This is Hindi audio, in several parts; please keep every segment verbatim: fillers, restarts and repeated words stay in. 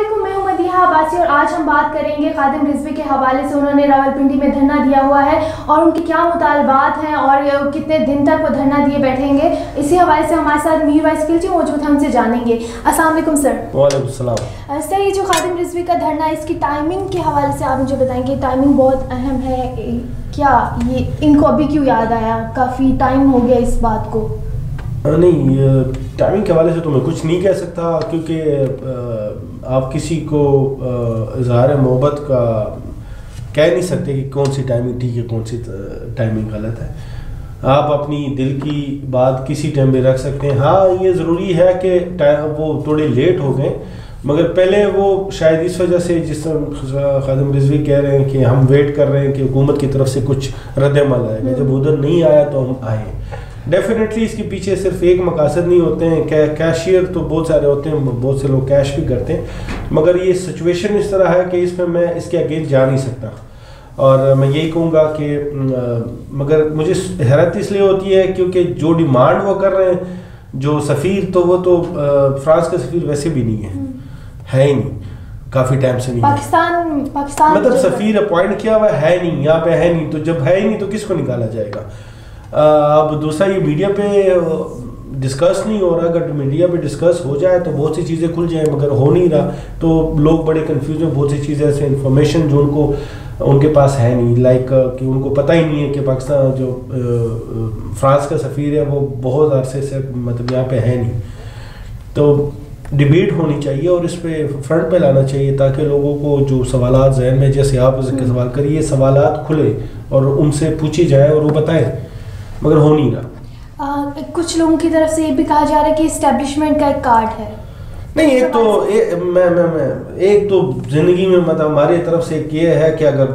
अस्सलामुअलैकुम, मैं हूं मदीहा अब्बासी और आज हम बात करेंगे खादिम रिज़वी के हवाले से। उन्होंने रावलपिंडी में धरना दिया हुआ है और उनके क्या मुतालबात हैं और कितने दिन तक वो धरना दिए बैठेंगे, इसी हवाले से हमारे साथ मीरवाइज किल्ची मौजूद हैं, हमसे जानेंगे। अस्सलामुअलैकुम सर। वालेकुम सलाम। सर, ये जो खादिम रिज़वी का धरना है, इसकी टाइमिंग के हवाले से आप मुझे बताएंगे। टाइमिंग बहुत अहम है, क्या ये इनको अभी क्यों याद आया? काफ़ी टाइम हो गया इस बात को। नहीं, टाइमिंग के हवाले से तो मैं कुछ नहीं कह सकता, क्योंकि आप किसी को इजहार मोहब्बत का कह नहीं सकते कि कौन सी टाइमिंग ठीक है, कौन सी टाइमिंग गलत है। आप अपनी दिल की बात किसी टाइम पे रख सकते हैं। हाँ, ये ज़रूरी है कि टाइम वो थोड़े लेट हो गए, मगर पहले वो शायद इस वजह से, जिस तरह खादिम रिज़वी कह रहे हैं कि हम वेट कर रहे हैं कि हुकूमत की तरफ से कुछ रद्दमल आएगा, जब उधर नहीं आया तो हम आए। डेफिनेटली इसके पीछे सिर्फ एक मकासद नहीं होते हैं। कै कैशियर तो बहुत सारे होते हैं, बहुत से लोग कैश भी करते हैं, मगर ये सिचुएशन इस तरह है कि इसमें मैं इसके अगेंस्ट जा नहीं सकता। और मैं यही कहूँगा कि मगर मुझे हैरत इसलिए होती है क्योंकि जो डिमांड वो कर रहे हैं, जो सफ़ीर, तो वो तो फ्रांस का सफ़ीर वैसे भी नहीं है, है ही नहीं, काफ़ी टाइम से नहीं। पाकिस्तान पाकिस्तान मतलब सफ़ीर अपॉइंट किया हुआ है नहीं, यहाँ पे है नहीं, तो जब है ही नहीं तो किसको निकाला जाएगा? अब दूसरा, ये मीडिया पे डिस्कस नहीं हो रहा। अगर मीडिया पे डिस्कस हो जाए तो बहुत सी चीज़ें खुल जाए, मगर हो नहीं रहा, तो लोग बड़े कंफ्यूज हैं। बहुत सी चीज़ें ऐसे इंफॉर्मेशन जो उनको उनके पास है नहीं, लाइक कि उनको पता ही नहीं है कि पाकिस्तान जो फ्रांस का सफ़ीर है वो बहुत अरसे से मतलब यहाँ पे है नहीं। तो डिबेट होनी चाहिए और इस पे फ्रंट पे लाना चाहिए ताकि लोगों को जो सवाल जहन में, जैसे आप सवाल करिए, सवाल खुले और उनसे पूछे जाए और वो बताएं, मगर हो नहीं रहा। आ, कुछ लोगों की तरफ से ये भी कहा जा रहा है कि इस्टेब्लिशमेंट का एक कार्ड है। नहीं, एक तो ए, मैं मैं मैं एक तो ज़िंदगी में मतलब हमारे तरफ से एक ये है कि अगर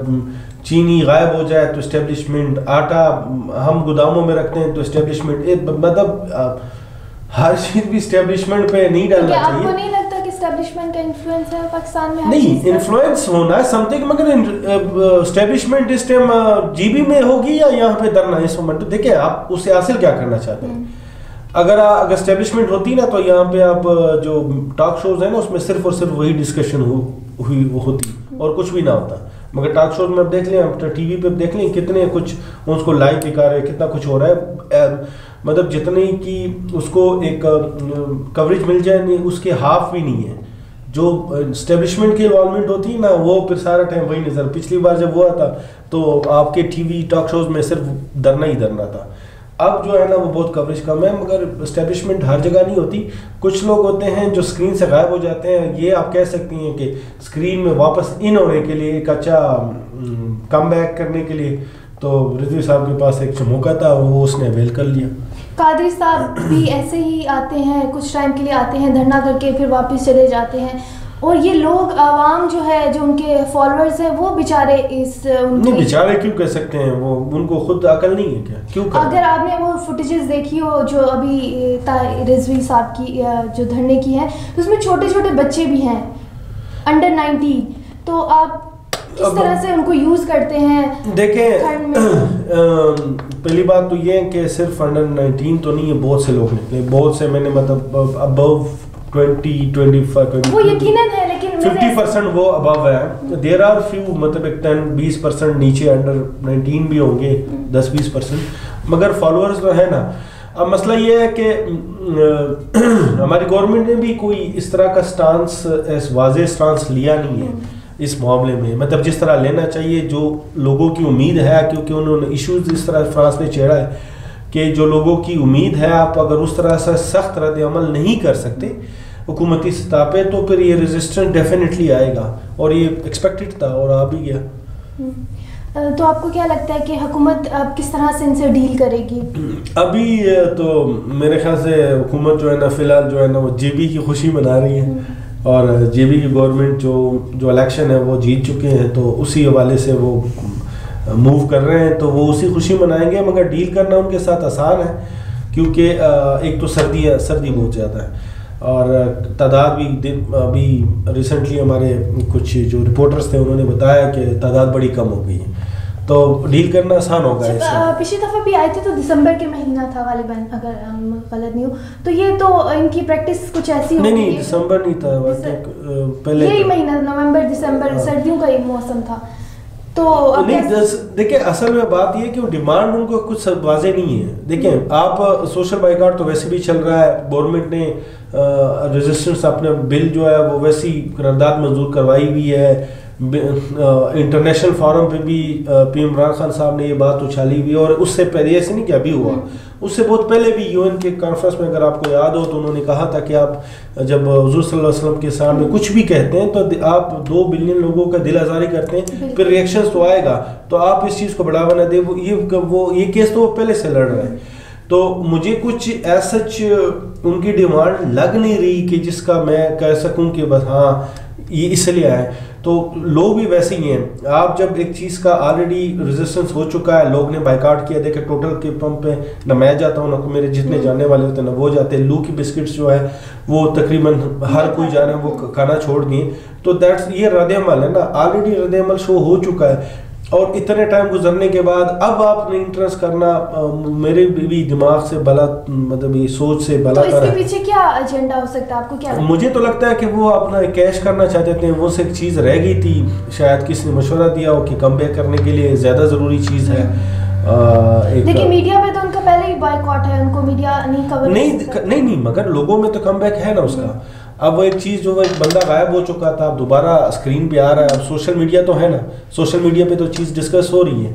चीनी गायब हो जाए तो इस्टेब्लिशमेंट, आटा हम गोदामों में रखते हैं तो इस्टेब्लिशमेंट, मतलब हर चीज़ भी इस्टेब्लिशमेंट पे नहीं डालना चाहिए। आपको नहीं लगता कि इस्टेब्लिशमेंट का इन्फ्लुएंस है पाकिस्तान में? नहीं, इन्फ्लुएंस होना समथिंग, मगर इस्टेब्लिशमेंट इस टाइम जीबी में होगी या यहाँ पे धरना है इस मोमेंट। तो देखिए, आप उससे हासिल क्या करना चाहते हैं? अगर अगर इस्टेब्लिशमेंट होती ना तो यहाँ पे आप जो टॉक शोज हैं ना, उसमें सिर्फ और सिर्फ वही डिस्कशन हुई वो होती और कुछ भी ना होता। मगर टॉक शोज में आप देख लें, आप टीवी पे देख लें कितने कुछ उसको लाइव दिखा रहे हैं, कितना कुछ हो रहा है। मतलब जितने की उसको एक कवरेज मिल जाए नहीं, उसके हाफ भी नहीं है। जो इस्टेब्लिशमेंट की इन्वॉल्वमेंट होती है ना, वो फिर सारा टाइम वही नज़र। पिछली बार जब हुआ था तो आपके टीवी टॉक शोज में सिर्फ धरना ही धरना था। अब जो है ना, वो बहुत कवरेज कम है, मगर इस्टेब्लिशमेंट हर जगह नहीं होती। कुछ लोग होते हैं जो स्क्रीन से गायब हो जाते हैं, ये आप कह सकती हैं कि स्क्रीन में वापस इन होने के लिए, एक अच्छा कमबैक करने के लिए, तो रिज़वी साहब के पास एक मौका था, वो उसने अवेल कर लिया। कादरी साहब भी ऐसे ही आते हैं, कुछ टाइम के लिए आते हैं, धरना करके फिर वापस चले जाते हैं। और ये लोग आवाम जो है, जो उनके फॉलोअर्स हैं, वो बेचारे इस उनके बेचारे क्यों कह सकते हैं? वो उनको खुद अकल नहीं है क्या? क्यों? अगर आपने वो फुटेजेस देखी हो जो अभी रिज़वी साहब की जो धरने की है, तो उसमें छोटे छोटे बच्चे भी हैं, अंडर नाइनटी, तो आप किस तरह से उनको यूज़ करते हैं? देखें, पहली बात तो ये है कि सिर्फ अंडर नाइनटीन तो नहीं है, बहुत से लोग निकले, बहुत से मैंने मतलब अबव ट्वेंटी, ट्वेंटी फाइव, वो यकीनन है, लेकिन फिफ्टी परसेंट वो अबव है। देयर आर फ्यू, मतलब एक टेन, ट्वेंटी परसेंट नीचे अंडर नाइनटीन भी होंगे, टेन, ट्वेंटी परसेंट, मगर फॉलोअर्स तो है ना। अब मसला ये है कि हमारी गवर्नमेंट ने भी कोई इस तरह का स्टांस, इस वाज़े स्टांस लिया नहीं है इस मामले में, मतलब जिस तरह लेना चाहिए, जो लोगों की उम्मीद है। क्योंकि उन्होंने इश्यूज इस तरह फ्रांस ने छेड़ा है कि जो लोगों की उम्मीद है, आप अगर उस तरह से सख्त रद्द अमल नहीं कर सकते हुकूमती सतह पे, तो फिर ये रेजिस्टेंस डेफिनेटली आएगा, और ये एक्सपेक्टेड था और आ भी गया। तो आपको क्या लगता है कि हुकूमत अब किस तरह से इनसे डील करेगी? अभी तो मेरे ख्याल से हुकूमत जो है ना, फिलहाल जो है ना, वो जेबी की खुशी मना रही है, और जेबी की गवर्नमेंट जो जो इलेक्शन है वो जीत चुके हैं, तो उसी हवाले से वो मूव कर रहे हैं, तो वो उसी खुशी मनाएंगे। मगर डील करना उनके साथ आसान है, क्योंकि एक तो सर्दी है, सर्दी बहुत ज़्यादा है, और तादाद भी दिन अभी रिसेंटली हमारे कुछ जो रिपोर्टर्स थे उन्होंने बताया कि तादाद बड़ी कम हो गई है। तो डील करना आसान होगा। पिछली दफ़ा भी आए थे तो दिसंबर के महीना था गालिबन, अगर हम गलत नहीं हो तो। ये तो इनकी प्रैक्टिस कुछ ऐसी नहीं नहीं दिसंबर नहीं था, पहले यही महीना नवंबर दिसंबर सर्दियों का एक मौसम था। तो देखिए असल में बात ये कि वो डिमांड उनको कुछ वाजे नहीं है। देखिए आप सोशल बाइकआउट तो वैसे भी चल रहा है, गवर्नमेंट ने रेजिस्टेंस अपने बिल जो है वो वैसी करारदाद मंजूर करवाई हुई है। इंटरनेशनल फोरम पे भी पी एम इमरान खान साहब ने ये बात उछाली हुई है, और उससे पहले ऐसे नहीं कि अभी हुआ, उससे बहुत पहले भी यूएन के कॉन्फ्रेंस में अगर आपको याद हो तो उन्होंने कहा था कि आप जब हुजूर सल्लल्लाहु अलैहि वसल्लम के सामने कुछ भी कहते हैं तो आप दो बिलियन लोगों का दिल आज़ारी करते हैं, फिर रिएक्शन तो आएगा, तो आप इस चीज़ को बढ़ावा ना दें। वो ये वो ये केस तो वो पहले से लड़ रहे हैं। तो मुझे कुछ ऐसा उनकी डिमांड लग नहीं रही कि जिसका मैं कह सकूँ कि बस हाँ ये इसलिए आए। तो लोग भी वैसे ही हैं। आप जब एक चीज़ का ऑलरेडी रेजिस्टेंस हो चुका है, लोग ने बाइकआउट किया, देखिए टोटल के पंप पे ना मैं जाता हूँ, ना मेरे जितने जाने वाले होते हैं ना वो जाते हैं। लू की बिस्किट्स जो है वो तकरीबन हर कोई जाने वो खाना छोड़ दिए, तो दैट्स ये रद्देअमल है ना, ऑलरेडी रद्देअमल शो हो चुका है। और इतने टाइम गुजरने के बाद अब आप इंटरेस्ट करना आ, मेरे भी दिमाग से भला मतलब ये सोच से भला। तो इसके पीछे क्या एजेंडा हो सकता है आपको क्या लगता? मुझे तो लगता है कि वो अपना कैश करना चाहते थे, वो से एक चीज़ रह गई थी, शायद किसी ने मशवरा दिया हो कि कम बैक करने के लिए ज़्यादा ज़रूरी चीज़ है। देखिए मीडिया में तो उनका पहले ही बॉयकॉट है, उनको मीडिया नहीं कवर नहीं नहीं नहीं मगर लोगों में तो कम बैक है ना उसका। अब वो एक चीज़ जो एक बंदा गायब हो चुका था अब दोबारा स्क्रीन पे आ रहा है, अब सोशल मीडिया तो है ना, सोशल मीडिया पे तो चीज़ डिस्कस हो रही है।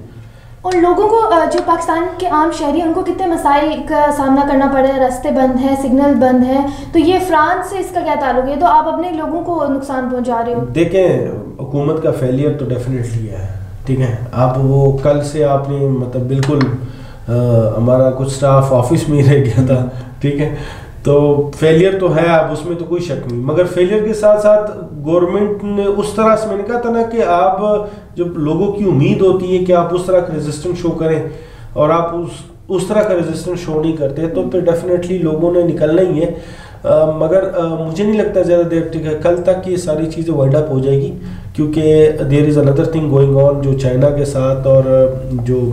और लोगों को जो पाकिस्तान के आम शहरी उनको कितने मसाइल का सामना करना पड़ रहा है, रास्ते बंद हैं, सिग्नल बंद हैं, तो ये फ्रांस से इसका क्या ताल्लुक है? तो आप अपने लोगों को नुकसान पहुँचा रहे हो। देखें हुकूमत का फेलियर तो डेफिनेटली है, ठीक है। आप वो कल से आपने मतलब बिल्कुल हमारा कुछ स्टाफ ऑफिस में ही रह गया था, ठीक है, तो फेलियर तो है, अब उसमें तो कोई शक नहीं। मगर फेलियर के साथ साथ गवर्नमेंट ने उस तरह से मैंने कहा था ना कि आप जब लोगों की उम्मीद होती है कि आप उस तरह का रेजिस्टेंस शो करें और आप उस उस तरह का रेजिस्टेंस शो नहीं करते तो फिर डेफिनेटली लोगों ने निकलना ही है। आ, मगर आ, मुझे नहीं लगता ज़्यादा देर ठीक है, कल तक ये सारी चीज़ें वाइड अप हो जाएगी, क्योंकि there is another thing going on जो चाइना के साथ और जो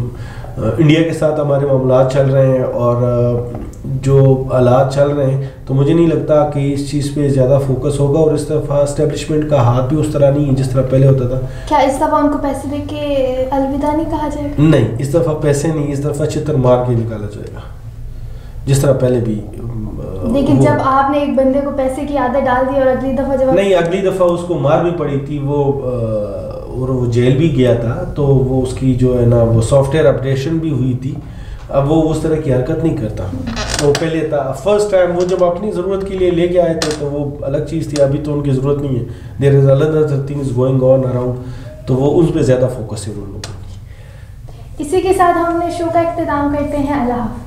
इंडिया के साथ हमारे मामला चल रहे हैं और जो हालात चल रहे हैं, तो मुझे नहीं लगता कि इस चीज़ पे ज़्यादा फोकस होगा। और इस तरफ एस्टेब्लिशमेंट का हाथ भी उस तरह नहीं है जिस तरह पहले होता था। क्या इस दफ़ा उनको पैसे देके अलविदा नहीं कहा जाएगा? नहीं, इस दफ़ा पैसे नहीं, इस दफ़ा चितर मार के निकाला जाएगा जिस तरह पहले भी। लेकिन जब आपने एक बंदे को पैसे की आदत डाल दी और अगली दफ़ा जब नहीं अगली दफ़ा उसको मार भी पड़ी थी वो और वो जेल भी गया था, तो वो उसकी जो है ना वो सॉफ्टवेयर अपडेशन भी हुई थी। अब वो उस तरह की हरकत नहीं करता, वो पहले था फर्स्ट टाइम वो जब अपनी ज़रूरत के लिए लेके आए थे तो वो अलग चीज़ थी, अभी तो उनकी ज़रूरत नहीं है। There is another things going on around, तो वो उस पर ज़्यादा फोकस है उन लोगों की। इसी के साथ हमने शो का इख्तिताम करते हैं। अल्लाह हाफ़िज़।